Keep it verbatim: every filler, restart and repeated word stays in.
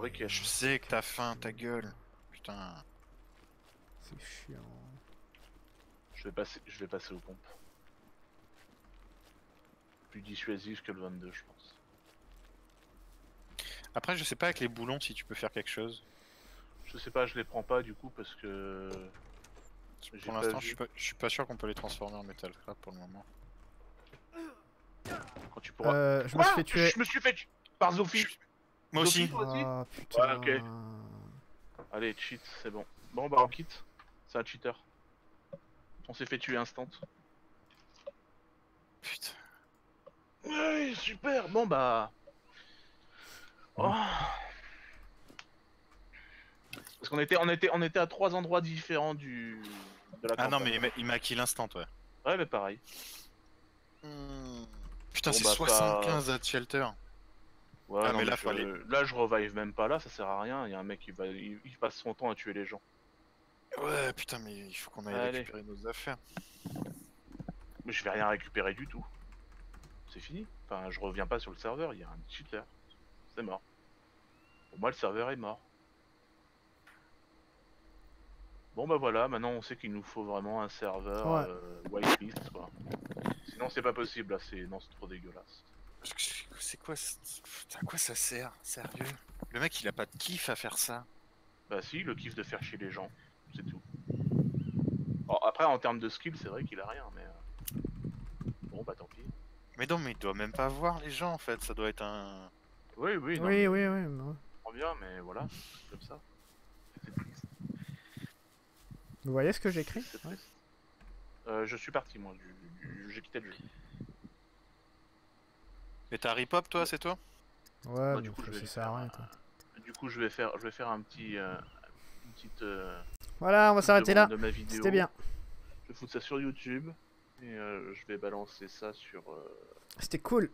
briquet. Je sais que t'as faim, ta gueule. Putain. C'est chiant. Je vais passer, je vais passer aux pompes. Plus dissuasif que le vingt-deux, je pense. Après, je sais pas avec les boulons si tu peux faire quelque chose. Je sais pas, je les prends pas du coup parce que... Pour l'instant, je suis pas sûr qu'on peut les transformer en métal crap pour le moment. Quand tu pourras... Euh, je me suis fait tuer. Je me suis fait tuer par Zofie. Moi aussi. Ah putain. Ouais, ok. Allez, cheat, c'est bon. Bon bah on quitte. C'est un cheater. On s'est fait tuer instant. Putain. Oui, super. Bon bah... Oh. Parce qu'on était, on était, on était à trois endroits différents du... De la ah campagne. Non mais il m'a kill instant, ouais. Ouais mais pareil. Mmh. Putain bon, c'est bah, soixante-quinze pas... à Shelter. Ouais ah, non, mais là, je, fallait... là je revive même pas là, ça sert à rien, il y a un mec qui va, il, il passe son temps à tuer les gens. Ouais putain mais il faut qu'on aille Allez. récupérer nos affaires. Mais je vais rien récupérer du tout. C'est fini, enfin je reviens pas sur le serveur, il y a un cheater. C'est mort. Pour moi le serveur est mort. Bon bah voilà, maintenant on sait qu'il nous faut vraiment un serveur ouais. euh, whitelist quoi. Sinon c'est pas possible là, c'est trop dégueulasse. C'est quoi, à quoi ça sert, sérieux? Le mec il a pas de kiff à faire ça. Bah si, le kiff de faire chier les gens, c'est tout. Bon, après en termes de skill c'est vrai qu'il a rien mais... Bon bah tant pis. Mais non mais il doit même pas voir les gens en fait, ça doit être un... Oui oui non, oui, mais... oui oui oui. On bien mais voilà, comme ça. Vous voyez ce que j'écris ouais. euh, Je suis parti moi, j'ai quitté le jeu. Mais t'as ripop toi, c'est toi? Ouais, bah, du coup je vais faire rien, quoi. Du coup je vais faire, je vais faire un petit, euh, une petite. Euh, voilà, on va s'arrêter là. C'était bien. Je vais foutre ça sur YouTube et euh, je vais balancer ça sur. Euh... C'était cool.